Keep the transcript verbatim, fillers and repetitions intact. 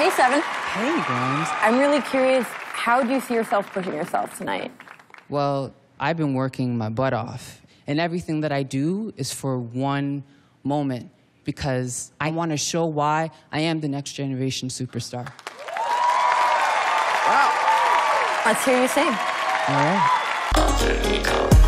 Hey, Seven. Hey, Grimes. I'm really curious, how do you see yourself pushing yourself tonight? Well, I've been working my butt off, and everything that I do is for one moment, because I want to show why I am the next generation superstar. Wow. Let's hear you sing. All right.